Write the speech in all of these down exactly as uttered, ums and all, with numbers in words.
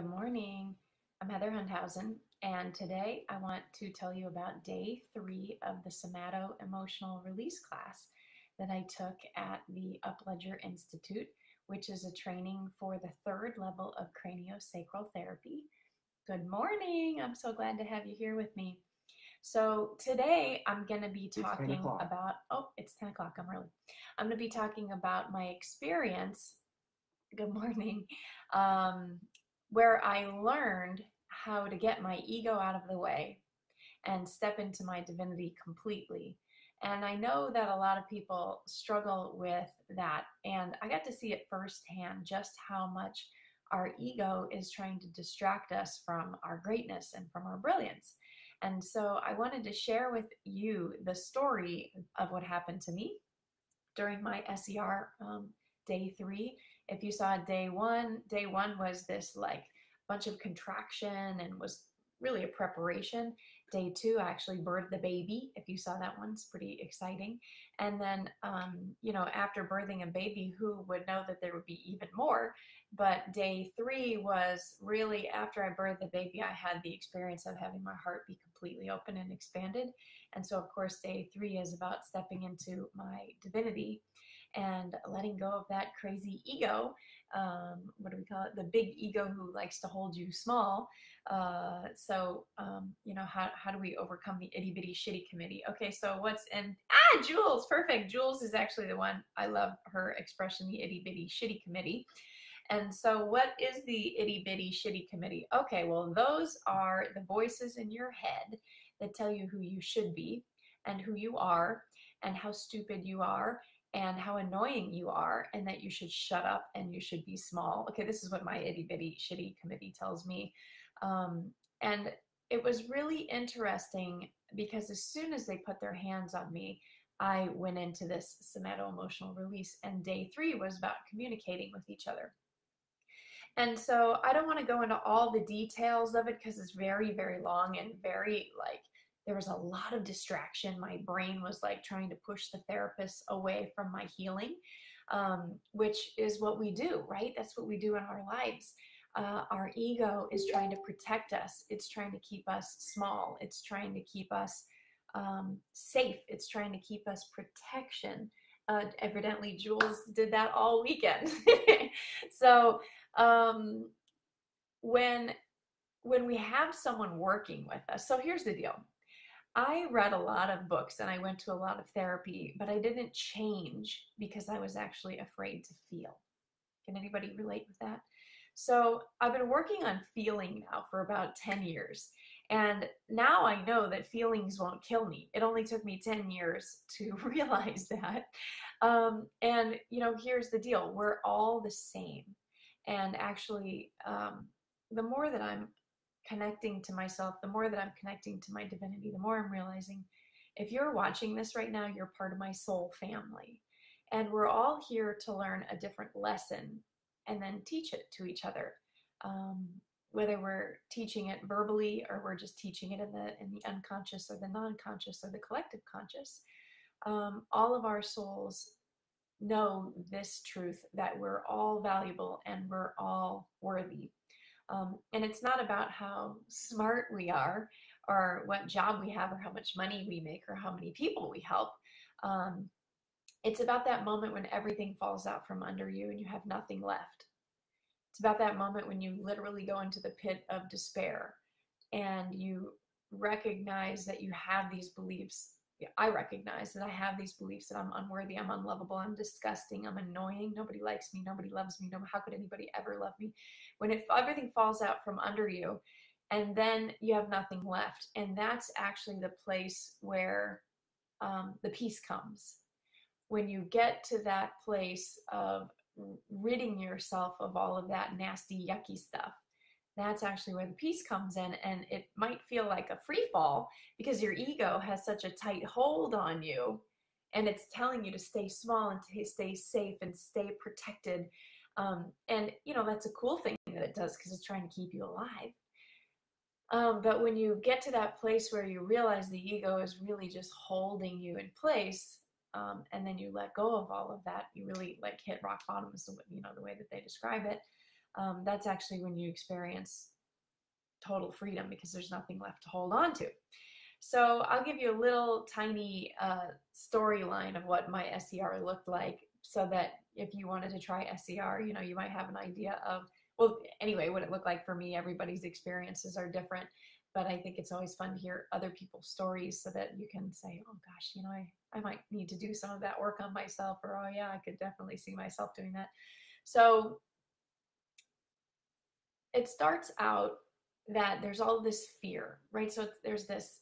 Good morning. I'm Heather Hundhausen, and today I want to tell you about day three of the somatoemotional release class that I took at the Upledger Institute, which is a training for the third level of craniosacral therapy. Good morning. I'm so glad to have you here with me. So today I'm going to be talking about, oh, it's ten o'clock. I'm early. I'm going to be talking about my experience. Good morning. Um, where I learned how to get my ego out of the way and step into my divinity completely. And I know that a lot of people struggle with that. And I got to see it firsthand, just how much our ego is trying to distract us from our greatness and from our brilliance. And so I wanted to share with you the story of what happened to me during my S E R um, day three. If you saw day one, day one was this like bunch of contraction and was really a preparation. Day two, I actually birthed the baby. If you saw that one, it's pretty exciting. And then, um, you know, after birthing a baby, who would know that there would be even more? But day three was really after I birthed the baby, I had the experience of having my heart be completely open and expanded. And so, of course, day three is about stepping into my divinity and letting go of that crazy ego. Um, what do we call it? The big ego who likes to hold you small. Uh, so, um, you know, how, how do we overcome the itty bitty shitty committee? Okay, so what's in, ah, Jules, perfect. Jules is actually the one, I love her expression, the itty bitty shitty committee. And so what is the itty bitty shitty committee? Okay, well, those are the voices in your head that tell you who you should be and who you are and how stupid you are and how annoying you are, and that you should shut up and you should be small. Okay, this is what my itty bitty shitty committee tells me. Um, and it was really interesting because as soon as they put their hands on me, I went into this somatoemotional release, and day three was about communicating with each other. And so I don't want to go into all the details of it because it's very, very long and very like, there was a lot of distraction. My brain was like trying to push the therapist away from my healing, um, which is what we do, right? That's what we do in our lives. Uh, our ego is trying to protect us. It's trying to keep us small. It's trying to keep us um, safe. It's trying to keep us protection. Uh, evidently, Jules did that all weekend. So um, when, when we have someone working with us, so here's the deal. I read a lot of books and I went to a lot of therapy, but I didn't change because I was actually afraid to feel. Can anybody relate with that? So I've been working on feeling now for about ten years. And now I know that feelings won't kill me. It only took me ten years to realize that. Um, and, you know, here's the deal. We're all the same. And actually, um, the more that I'm connecting to myself, the more that I'm connecting to my divinity, the more I'm realizing if you're watching this right now, you're part of my soul family. And we're all here to learn a different lesson and then teach it to each other. Um, whether we're teaching it verbally or we're just teaching it in the, in the unconscious or the non-conscious or the collective conscious, um, all of our souls know this truth that we're all valuable and we're all worthy. Um, and it's not about how smart we are or what job we have or how much money we make or how many people we help. Um, it's about that moment when everything falls out from under you and you have nothing left. It's about that moment when you literally go into the pit of despair and you recognize that you have these beliefs. I recognize that I have these beliefs that I'm unworthy, I'm unlovable, I'm disgusting, I'm annoying, nobody likes me, nobody loves me, no, how could anybody ever love me? When if everything falls out from under you and then you have nothing left, and that's actually the place where um, the peace comes. When you get to that place of ridding yourself of all of that nasty, yucky stuff, that's actually where the peace comes in. And it might feel like a free fall because your ego has such a tight hold on you and it's telling you to stay small and to stay safe and stay protected. Um, and, you know, that's a cool thing that it does because it's trying to keep you alive. Um, but when you get to that place where you realize the ego is really just holding you in place, um, and then you let go of all of that, you really like hit rock bottom, is, you know, the way that they describe it. um, that's actually when you experience total freedom, because there's nothing left to hold on to. So I'll give you a little tiny uh, storyline of what my S E R looked like, so that if you wanted to try S E R, you know, you might have an idea of, well, anyway, what it looked like for me. Everybody's experiences are different, but I think it's always fun to hear other people's stories so that you can say, oh gosh, you know, I, I might need to do some of that work on myself, or, oh yeah, I could definitely see myself doing that. So it starts out that there's all this fear, right? So it's, there's this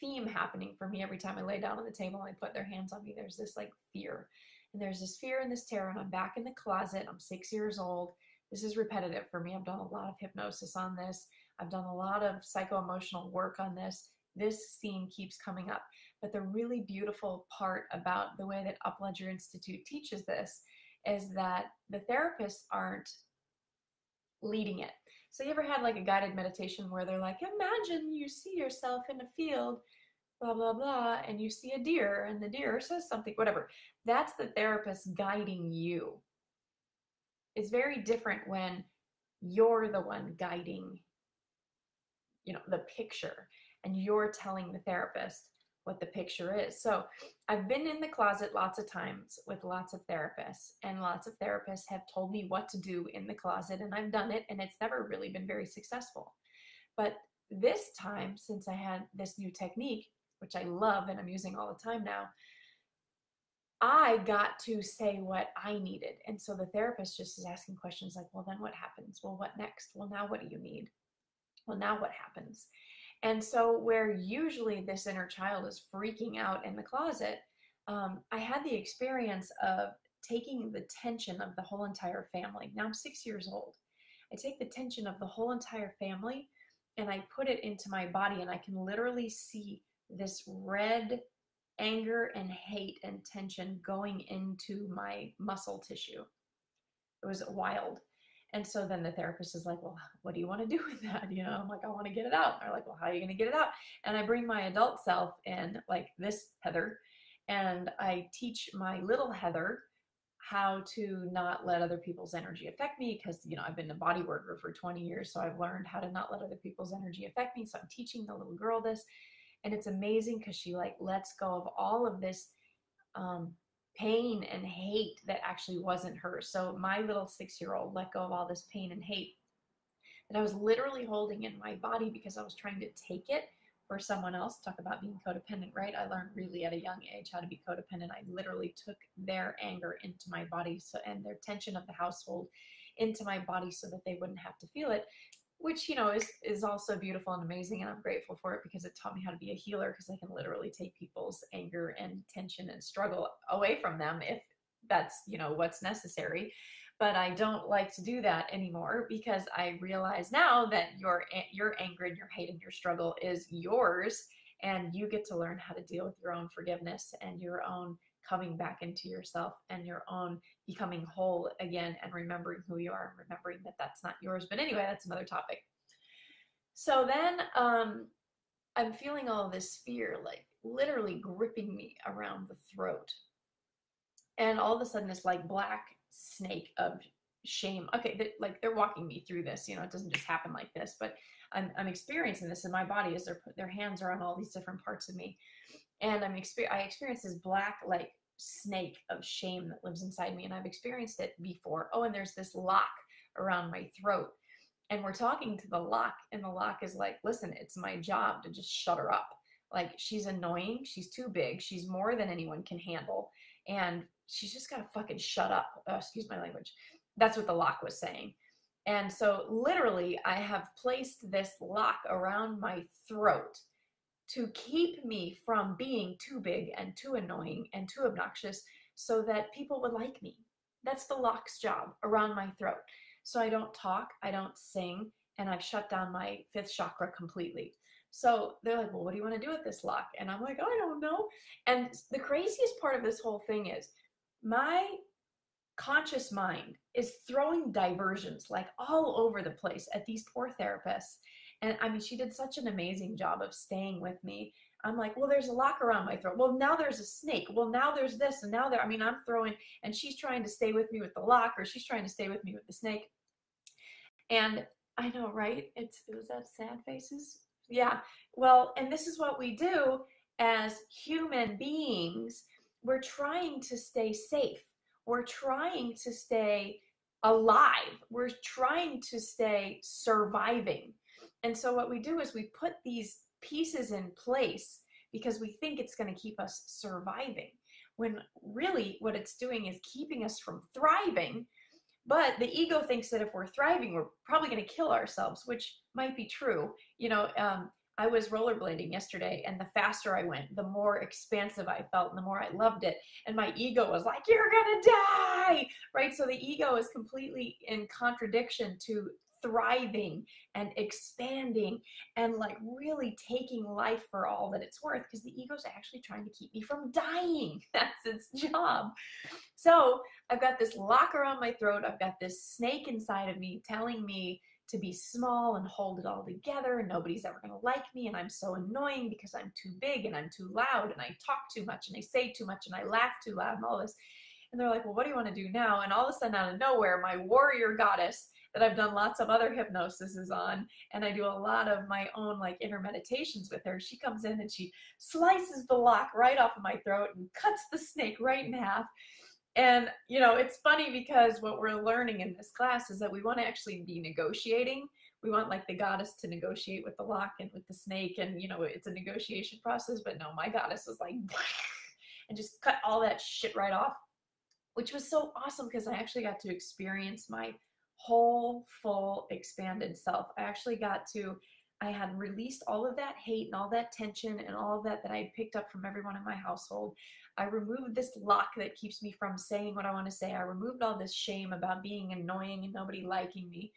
theme happening for me every time I lay down on the table and I put their hands on me. There's this like fear, and there's this fear and this terror, and I'm back in the closet. I'm six years old. This is repetitive for me. I've done a lot of hypnosis on this. I've done a lot of psycho-emotional work on this. This theme keeps coming up. But the really beautiful part about the way that Upledger Institute teaches this is that the therapists aren't leading it. So you ever had like a guided meditation where they're like, imagine you see yourself in a field, blah, blah, blah, and you see a deer and the deer says something, whatever. That's the therapist guiding you. It's very different when you're the one guiding, you know, the picture, and you're telling the therapist what the picture is. So I've been in the closet lots of times with lots of therapists, and lots of therapists have told me what to do in the closet, and I've done it, and it's never really been very successful. But this time, since I had this new technique, which I love and I'm using all the time now, I got to say what I needed. And so the therapist just is asking questions like, well, then what happens? Well, what next? Well, now what do you need? Well, now what happens? And so where usually this inner child is freaking out in the closet, um, I had the experience of taking the tension of the whole entire family. Now I'm six years old. I take the tension of the whole entire family and I put it into my body, and I can literally see this red anger and hate and tension going into my muscle tissue. It was wild. And so then the therapist is like, well, what do you want to do with that? You know, I'm like, I want to get it out. And they're like, well, how are you going to get it out? And I bring my adult self in, like this Heather, and I teach my little Heather how to not let other people's energy affect me, because, you know, I've been a body worker for twenty years. So I've learned how to not let other people's energy affect me. So I'm teaching the little girl this, and it's amazing because she like lets go of all of this um, pain and hate that actually wasn't hers. So my little six-year-old let go of all this pain and hate that I was literally holding in my body because I was trying to take it for someone else. Talk about being codependent, right? I learned really at a young age how to be codependent. I literally took their anger into my body, so, and their tension of the household into my body, so that they wouldn't have to feel it, which, you know, is, is also beautiful and amazing. And I'm grateful for it because it taught me how to be a healer, because I can literally take people's anger and tension and struggle away from them if that's, you know, what's necessary. But I don't like to do that anymore, because I realize now that your, your anger and your hate and your struggle is yours, and you get to learn how to deal with your own forgiveness and your own coming back into yourself and your own becoming whole again, and remembering who you are and remembering that that's not yours. But anyway, that's another topic. So then um, I'm feeling all this fear, like literally gripping me around the throat. And all of a sudden this like black snake of shame. Okay, they, like they're walking me through this, you know, it doesn't just happen like this, but I'm, I'm experiencing this in my body as their, their hands are on all these different parts of me. And I'm exper- I experienced this black like snake of shame that lives inside me, and I've experienced it before. Oh, and there's this lock around my throat, and we're talking to the lock, and the lock is like, listen, it's my job to just shut her up. Like, she's annoying. She's too big. She's more than anyone can handle. And she's just got to fucking shut up. Oh, excuse my language. That's what the lock was saying. And so literally I have placed this lock around my throat to keep me from being too big and too annoying and too obnoxious, so that people would like me. That's the lock's job around my throat. So I don't talk, I don't sing, and I've shut down my fifth chakra completely. So they're like, well, what do you want to do with this lock? And I'm like, I don't know. And the craziest part of this whole thing is my conscious mind is throwing diversions like all over the place at these poor therapists. And I mean, she did such an amazing job of staying with me. I'm like, well, there's a lock around my throat. Well, now there's a snake. Well, now there's this. And now there, I mean, I'm throwing, and she's trying to stay with me with the lock, or she's trying to stay with me with the snake. And I know, right? It's, it was that sad faces. Yeah. Well, and this is what we do as human beings. We're trying to stay safe. We're trying to stay alive. We're trying to stay surviving. And so what we do is we put these pieces in place because we think it's going to keep us surviving, when really what it's doing is keeping us from thriving. But the ego thinks that if we're thriving, we're probably going to kill ourselves, which might be true. You know, um, I was rollerblading yesterday, and the faster I went, the more expansive I felt and the more I loved it. And my ego was like, you're going to die, right? So the ego is completely in contradiction to thriving and expanding and like really taking life for all that it's worth, because the ego's actually trying to keep me from dying. That's its job. So I've got this locker on my throat. I've got this snake inside of me telling me to be small and hold it all together, and nobody's ever going to like me, and I'm so annoying because I'm too big and I'm too loud and I talk too much and I say too much and I laugh too loud and all this. And they're like, well, what do you want to do now? And all of a sudden, out of nowhere, my warrior goddess that I've done lots of other hypnosis is on, and I do a lot of my own like inner meditations with her. She comes in and she slices the lock right off of my throat and cuts the snake right in half. And, you know, it's funny because what we're learning in this class is that we want to actually be negotiating. We want like the goddess to negotiate with the lock and with the snake, and, you know, it's a negotiation process. But no, my goddess was like, and just cut all that shit right off, which was so awesome because I actually got to experience my whole, full, expanded self. I actually got to, I had released all of that hate and all that tension and all of that that I had picked up from everyone in my household. I removed this lock that keeps me from saying what I want to say. I removed all this shame about being annoying and nobody liking me.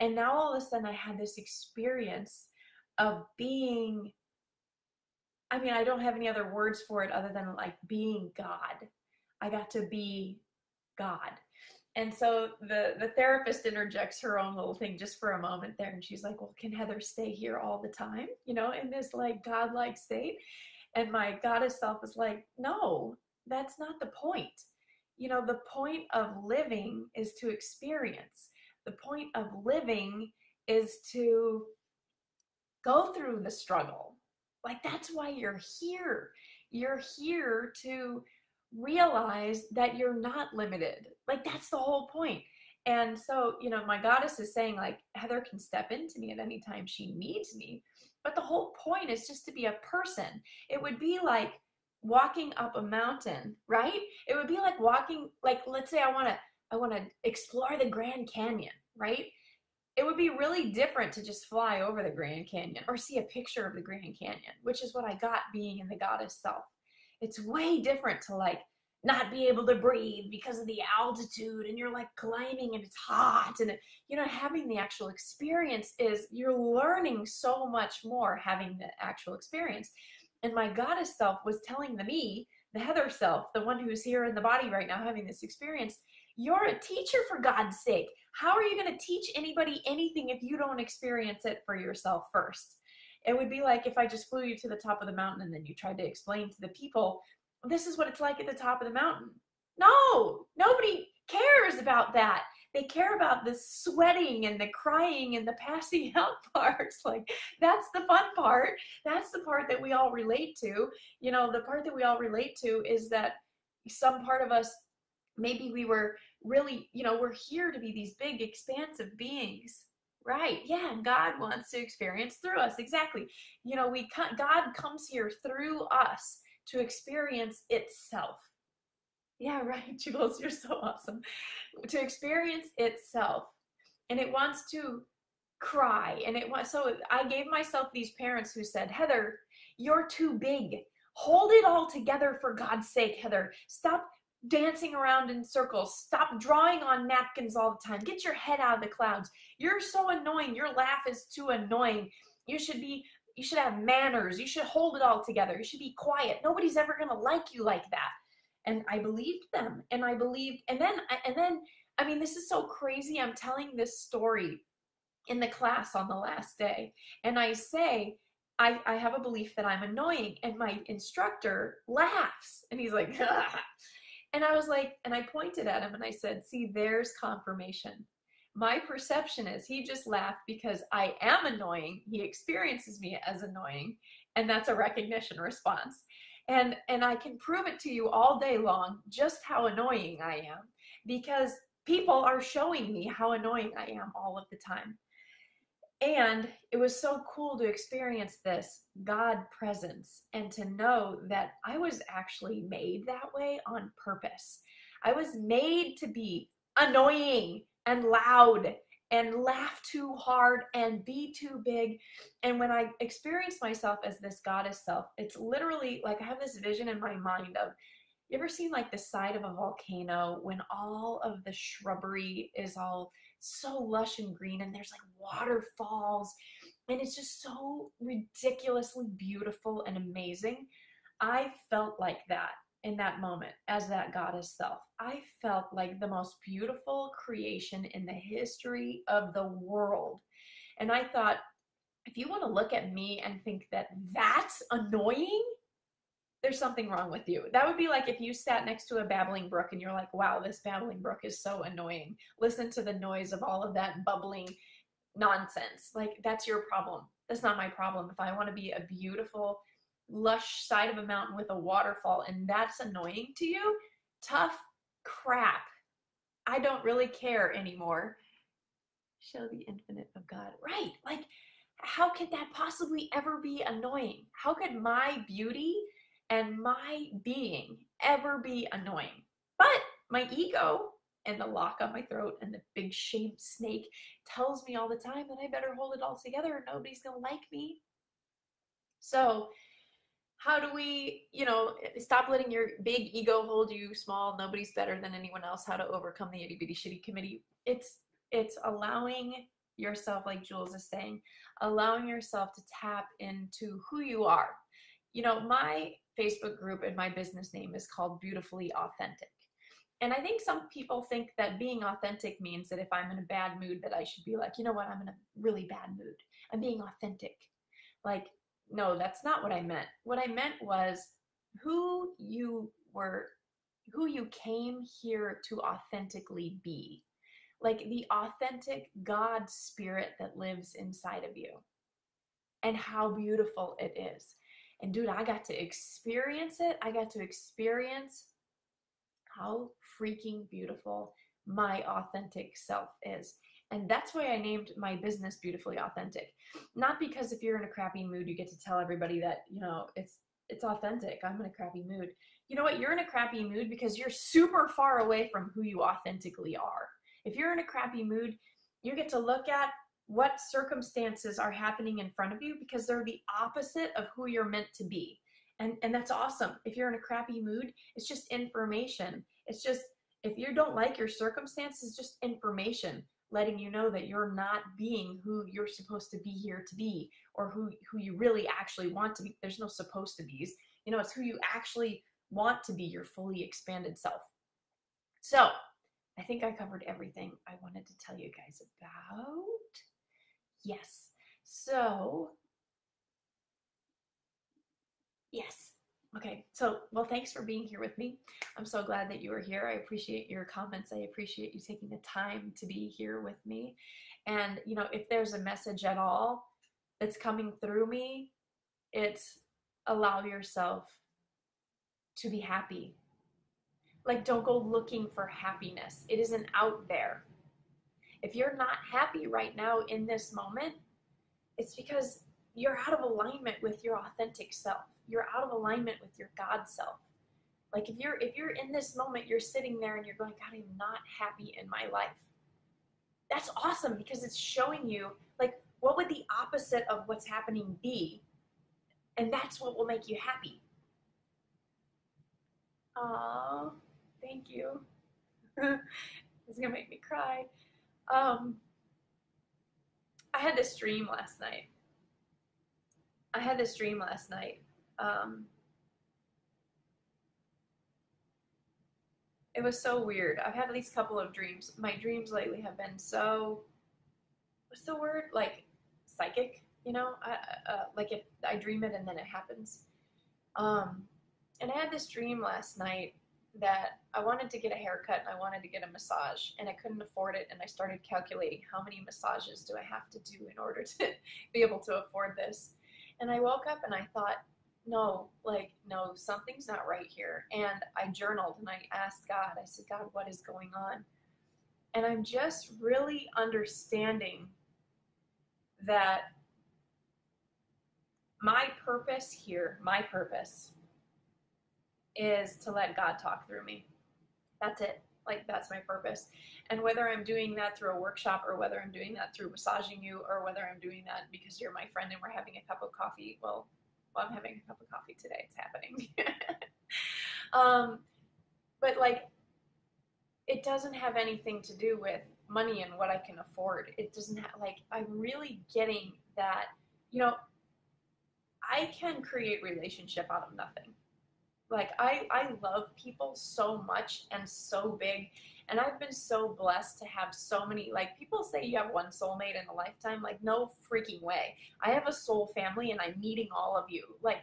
And now all of a sudden I had this experience of being, I mean, I don't have any other words for it other than like being God. I got to be God. And so the, the therapist interjects her own little thing just for a moment there. And she's like, well, can Heather stay here all the time, you know, in this like godlike state? And my goddess self is like, no, that's not the point. You know, the point of living is to experience. The point of living is to go through the struggle. Like, that's why you're here. You're here to realize that you're not limited. Like, that's the whole point. And so, you know, my goddess is saying like, Heather can step into me at any time she needs me. But the whole point is just to be a person. It would be like walking up a mountain, right? It would be like walking, like, let's say I want to, I want to explore the Grand Canyon, right? It would be really different to just fly over the Grand Canyon or see a picture of the Grand Canyon, which is what I got being in the goddess self. It's way different to like not be able to breathe because of the altitude, and you're like climbing and it's hot, and you know, having the actual experience is, you're learning so much more having the actual experience. And my goddess self was telling the me, the Heather self, the one who's here in the body right now having this experience, you're a teacher, for God's sake. How are you going to teach anybody anything if you don't experience it for yourself first? It would be like if I just flew you to the top of the mountain and then you tried to explain to the people, this is what it's like at the top of the mountain. No, nobody cares about that. They care about the sweating and the crying and the passing out parts. Like, that's the fun part. That's the part that we all relate to. You know, the part that we all relate to is that some part of us, maybe we were really, you know, we're here to be these big, expansive beings. Right. Yeah. God wants to experience through us. Exactly. You know, we God comes here through us to experience itself. Yeah. Right. Jules, you're so awesome. To experience itself. And it wants to cry. And it wants, so I gave myself these parents who said, Heather, you're too big. Hold it all together, for God's sake, Heather. Stop dancing around in circles. Stop drawing on napkins all the time. Get your head out of the clouds. You're so annoying. Your laugh is too annoying. You should be, you should have manners. You should hold it all together. You should be quiet. Nobody's ever going to like you like that. And I believed them. And I believed, and then, and then, I mean, this is so crazy. I'm telling this story in the class on the last day. And I say, I, I have a belief that I'm annoying. And my instructor laughs. And he's like, ah. And I was like, and I pointed at him and I said, see, there's confirmation. my perception is he just laughed because I am annoying. He experiences me as annoying, and that's a recognition response. And, and I can prove it to you all day long just how annoying I am, because people are showing me how annoying I am all of the time. And it was so cool to experience this God presence and to know that I was actually made that way on purpose. I was made to be annoying and loud and laugh too hard and be too big. And when I experience myself as this goddess self, it's literally like I have this vision in my mind of, you ever seen like the side of a volcano when all of the shrubbery is all so lush and green and there's like waterfalls and it's just so ridiculously beautiful and amazing? I felt like that in that moment as that goddess self. I felt like the most beautiful creation in the history of the world. And I thought, if you want to look at me and think that that's annoying, there's something wrong with you. That would be like if you sat next to a babbling brook and you're like, wow, this babbling brook is so annoying. Listen to the noise of all of that bubbling nonsense. Like, that's your problem. That's not my problem. If I want to be a beautiful, lush side of a mountain with a waterfall and that's annoying to you, tough crap. I don't really care anymore. Show the infinite of God. Right. Like, how could that possibly ever be annoying? How could my beauty and my being ever be annoying? But my ego and the lock on my throat and the big shaped snake tells me all the time that I better hold it all together or nobody's gonna like me. So how do we, you know, stop letting your big ego hold you small, nobody's better than anyone else, how to overcome the itty bitty shitty committee? It's, it's allowing yourself, like Jules is saying, allowing yourself to tap into who you are. You know, my Facebook group and my business name is called Beautifully Authentic. And I think some people think that being authentic means that if I'm in a bad mood, that I should be like, you know what, I'm in a really bad mood. I'm being authentic. Like, no, that's not what I meant. What I meant was who you were, who you came here to authentically be. Like the authentic God spirit that lives inside of you and how beautiful it is. And dude, I got to experience it. I got to experience how freaking beautiful my authentic self is. And that's why I named my business Beautifully Authentic. Not because if you're in a crappy mood, you get to tell everybody that, you know, it's it's authentic. I'm in a crappy mood. You know what? You're in a crappy mood because you're super far away from who you authentically are. If you're in a crappy mood, you get to look at what circumstances are happening in front of you because they're the opposite of who you're meant to be. And, and that's awesome. If you're in a crappy mood, it's just information. It's just, if you don't like your circumstances, just information letting you know that you're not being who you're supposed to be here to be or who, who you really actually want to be. There's no supposed to be's. You know, it's who you actually want to be, your fully expanded self. So I think I covered everything I wanted to tell you guys about. Yes. So, yes. Okay. So, well, thanks for being here with me. I'm so glad that you were here. I appreciate your comments. I appreciate you taking the time to be here with me. And, you know, if there's a message at all that's coming through me, it's allow yourself to be happy. Like, don't go looking for happiness. It isn't out there. If you're not happy right now in this moment, it's because you're out of alignment with your authentic self. You're out of alignment with your God self. Like if you're if you're in this moment, you're sitting there and you're going, God, I'm not happy in my life. That's awesome because it's showing you like what would the opposite of what's happening be? And that's what will make you happy. Oh, thank you. It's gonna make me cry. Um, I had this dream last night. I had this dream last night. Um, it was so weird. I've had at least a couple of dreams. My dreams lately have been so, what's the word? Like psychic, you know, I, uh, like if I dream it and then it happens. Um, and I had this dream last night that I wanted to get a haircut and I wanted to get a massage and I couldn't afford it, and I started calculating how many massages do I have to do in order to be able to afford this. And I woke up and I thought, no, like, no, something's not right here. And I journaled and I asked God, I said, God, what is going on? And I'm just really understanding that my purpose here, my purpose is to let God talk through me. That's it. Like, that's my purpose. And whether I'm doing that through a workshop or whether I'm doing that through massaging you or whether I'm doing that because you're my friend and we're having a cup of coffee, well, well I'm having a cup of coffee today. It's happening. um, but like, it doesn't have anything to do with money and what I can afford. It doesn't have, like, I'm really getting that, you know, I can create relationship out of nothing. Like, I, I love people so much and so big, and I've been so blessed to have so many, like, people say you have one soulmate in a lifetime. Like, no freaking way. I have a soul family, and I'm meeting all of you. Like,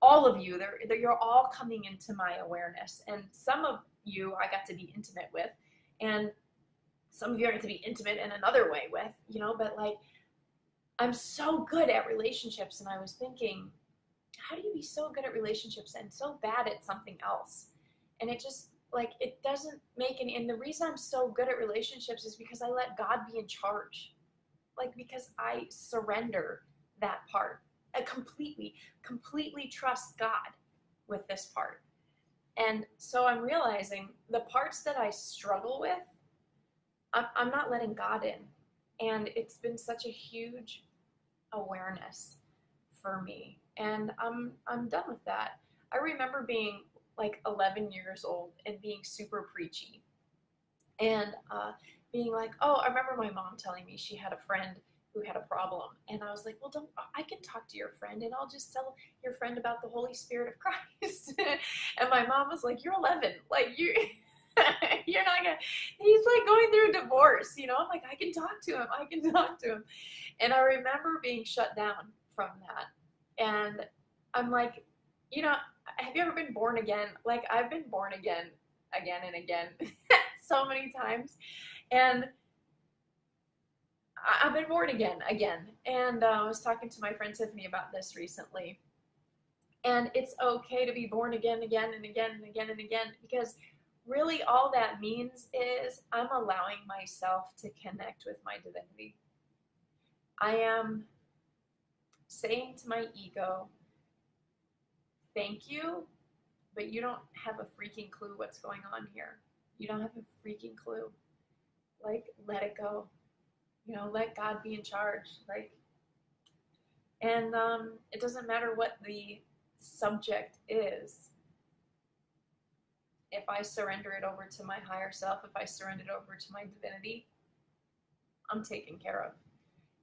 all of you, they're, they're, you're all coming into my awareness, and some of you I got to be intimate with, and some of you I got to be intimate in another way with, you know, but, like, I'm so good at relationships, and I was thinking, how do you be so good at relationships and so bad at something else? And it just, like, it doesn't make any, and the reason I'm so good at relationships is because I let God be in charge. Like, because I surrender that part. I completely, completely trust God with this part. And so I'm realizing the parts that I struggle with, I'm, I'm not letting God in. And it's been such a huge awareness for me. And I'm, I'm done with that. I remember being like eleven years old and being super preachy and uh, being like, oh, I remember my mom telling me she had a friend who had a problem. And I was like, well, don't, I can talk to your friend and I'll just tell your friend about the Holy Spirit of Christ. And my mom was like, you're eleven. Like, you, you're not gonna, he's like going through a divorce, you know? I'm like, I can talk to him. I can talk to him. And I remember being shut down from that. And I'm like, you know, have you ever been born again? Like, I've been born again, again and again, so many times. And I've been born again, again. And uh, I was talking to my friend Tiffany about this recently. And it's okay to be born again, again and again and again and again, because really all that means is I'm allowing myself to connect with my divinity. I am saying to my ego, thank you, but you don't have a freaking clue what's going on here. You don't have a freaking clue. Like, let it go. You know, let God be in charge. Like, and um, it doesn't matter what the subject is. If I surrender it over to my higher self, if I surrender it over to my divinity, I'm taken care of.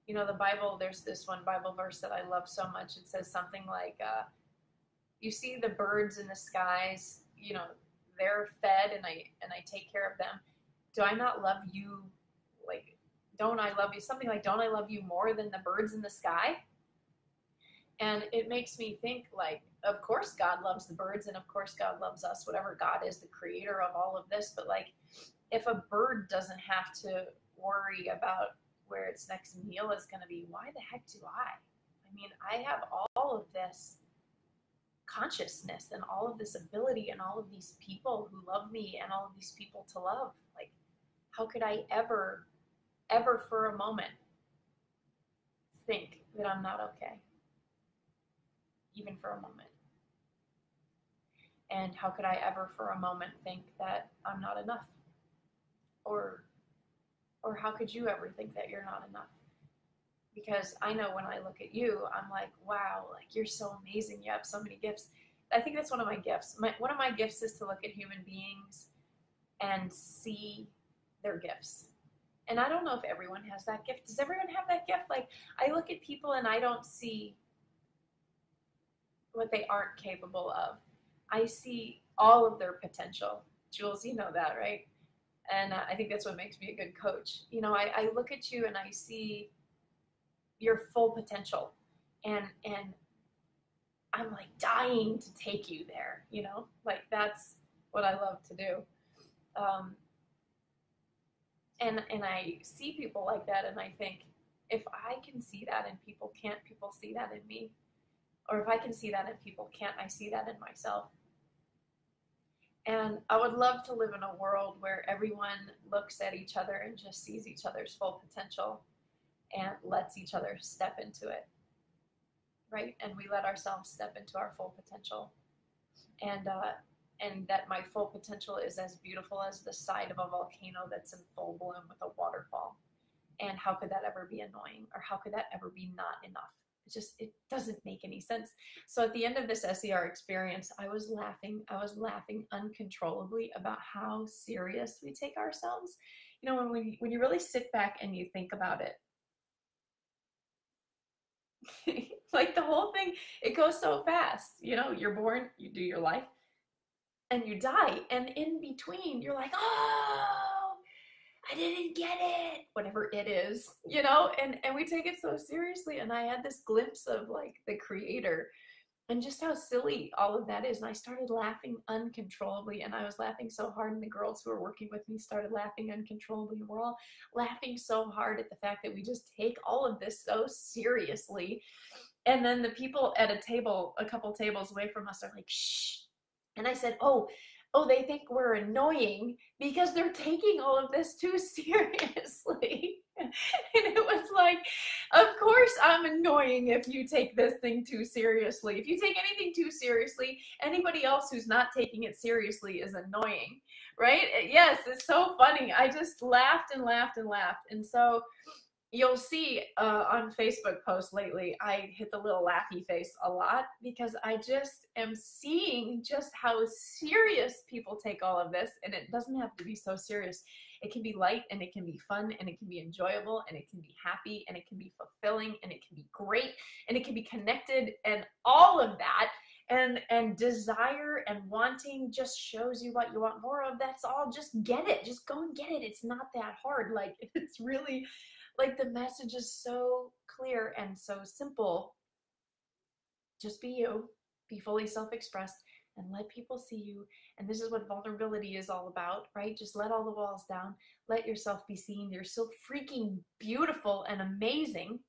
You know, the Bible, there's this one Bible verse that I love so much. It says something like, uh, you see the birds in the skies, you know, they're fed and I, and I take care of them. Do I not love you? Like, don't I love you? Something like, don't I love you more than the birds in the sky? And it makes me think, like, of course God loves the birds and of course God loves us, whatever God is, the creator of all of this. But, like, if a bird doesn't have to worry about where its next meal is going to be, why the heck do I? I mean, I have all of this consciousness and all of this ability and all of these people who love me and all of these people to love. Like, how could I ever, ever for a moment think that I'm not okay? Even for a moment. And how could I ever for a moment think that I'm not enough? Or Or how could you ever think that you're not enough? Because I know when I look at you, I'm like, wow, like, you're so amazing. You have so many gifts. I think that's one of my gifts. My, one of my gifts is to look at human beings and see their gifts. And I don't know if everyone has that gift. Does everyone have that gift? Like, I look at people and I don't see what they aren't capable of. I see all of their potential. Jules, you know that, right? And I think that's what makes me a good coach. You know, I, I look at you and I see your full potential. And and I'm like dying to take you there, you know? Like, that's what I love to do. Um, and, and I see people like that, and I think, if I can see that in people, can't people see that in me? Or if I can see that in people, can't I see that in myself? And I would love to live in a world where everyone looks at each other and just sees each other's full potential and lets each other step into it, right? And we let ourselves step into our full potential. And, uh, and that my full potential is as beautiful as the side of a volcano that's in full bloom with a waterfall. And how could that ever be annoying? Or how could that ever be not enough? It just, it doesn't make any sense. So at the end of this S E R experience, I was laughing. I was laughing uncontrollably about how serious we take ourselves. You know, when we, when you really sit back and you think about it, like the whole thing, it goes so fast. You know, you're born, you do your life, and you die. And in between, you're like, oh, I didn't get it, whatever it is, you know, and, and we take it so seriously. And I had this glimpse of like the creator and just how silly all of that is. And I started laughing uncontrollably, and I was laughing so hard, and the girls who were working with me started laughing uncontrollably. And we're all laughing so hard at the fact that we just take all of this so seriously. And then the people at a table, a couple tables away from us, are like, shh. And I said, oh, Oh, they think we're annoying because they're taking all of this too seriously. And it was like, of course I'm annoying if you take this thing too seriously. If you take anything too seriously, anybody else who's not taking it seriously is annoying, right? Yes, it's so funny. I just laughed and laughed and laughed. And so you'll see uh, on Facebook posts lately, I hit the little laughy face a lot, because I just am seeing just how serious people take all of this. And it doesn't have to be so serious. It can be light, and it can be fun, and it can be enjoyable, and it can be happy, and it can be fulfilling, and it can be great, and it can be connected, and all of that. And, and desire and wanting just shows you what you want more of. That's all. Just get it. Just go and get it. It's not that hard. Like, it's really... like, the message is so clear and so simple. Just be you, be fully self-expressed, and let people see you. And this is what vulnerability is all about, right? Just let all the walls down, let yourself be seen. You're so freaking beautiful and amazing.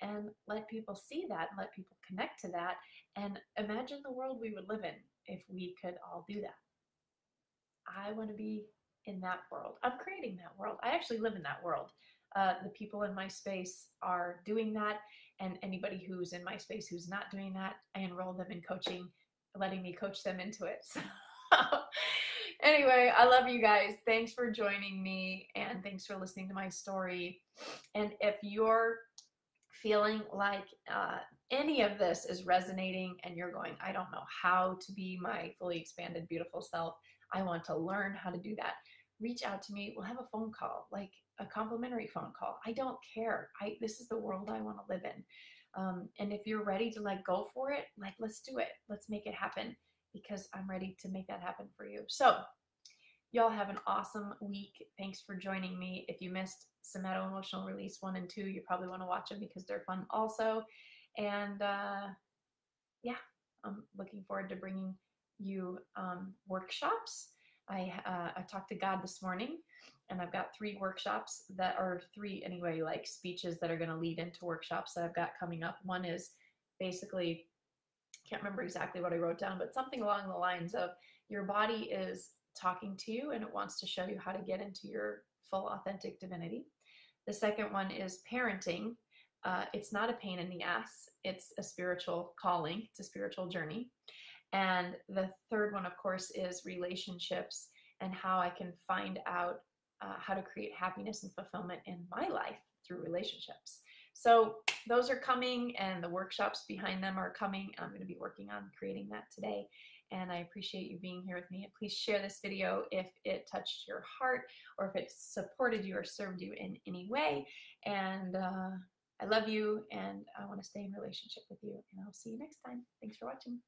And let people see that, let people connect to that. And imagine the world we would live in if we could all do that. I want to be in that world. I'm creating that world. I actually live in that world. Uh, the people in my space are doing that, and anybody who's in my space who's not doing that, I enroll them in coaching, letting me coach them into it. So anyway, I love you guys. Thanks for joining me, and thanks for listening to my story. And if you're feeling like uh, any of this is resonating, and you're going, I don't know how to be my fully expanded, beautiful self, I want to learn how to do that, reach out to me. We'll have a phone call, like a complimentary phone call. I don't care. I, this is the world I want to live in. Um, and if you're ready to like go for it, like, let's do it. Let's make it happen, because I'm ready to make that happen for you. So y'all have an awesome week. Thanks for joining me. If you missed somatoemotional release one and two, you probably want to watch them because they're fun also. And, uh, yeah, I'm looking forward to bringing you, um, workshops. I, uh, I talked to God this morning, and I've got three workshops that are three anyway, like speeches that are going to lead into workshops that I've got coming up. One is basically, can't remember exactly what I wrote down, but something along the lines of, your body is talking to you and it wants to show you how to get into your full authentic divinity. The second one is parenting. Uh, it's not a pain in the ass. It's a spiritual calling. It's a spiritual journey. And the third one, of course, is relationships, and how I can find out uh, how to create happiness and fulfillment in my life through relationships. So those are coming, and the workshops behind them are coming. I'm going to be working on creating that today. And I appreciate you being here with me. And please share this video if it touched your heart, or if it supported you or served you in any way. And uh, I love you, and I want to stay in relationship with you. And I'll see you next time. Thanks for watching.